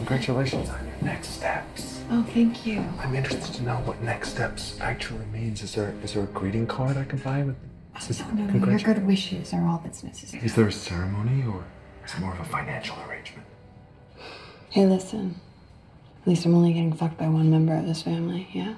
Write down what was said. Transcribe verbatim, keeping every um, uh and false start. Congratulations on your next steps. Oh, thank you. I'm interested to know what next steps actually means. Is there is there a greeting card I can buy with? Says, oh, no, no, your good wishes are all that's necessary. Is there a ceremony, or is it more of a financial arrangement? Hey, listen. At least I'm only getting fucked by one member of this family, yeah?